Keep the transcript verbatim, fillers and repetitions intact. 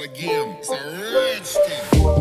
again. It's a rich thing.